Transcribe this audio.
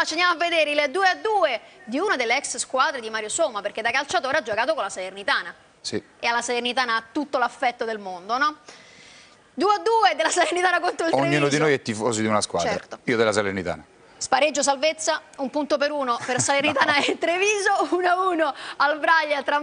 però ci andiamo a vedere il 2-2 di una delle ex squadre di Mario Somma, perché da calciatore ha giocato con la Salernitana. Sì. E alla Salernitana ha tutto l'affetto del mondo, no? 2-2 della Salernitana contro il Treviso. Ognuno di noi è tifoso di una squadra, certo. Io della Salernitana. Spareggio salvezza, 1 punto per 1 per Salernitana no. E Treviso, 1-1 al Braglia tra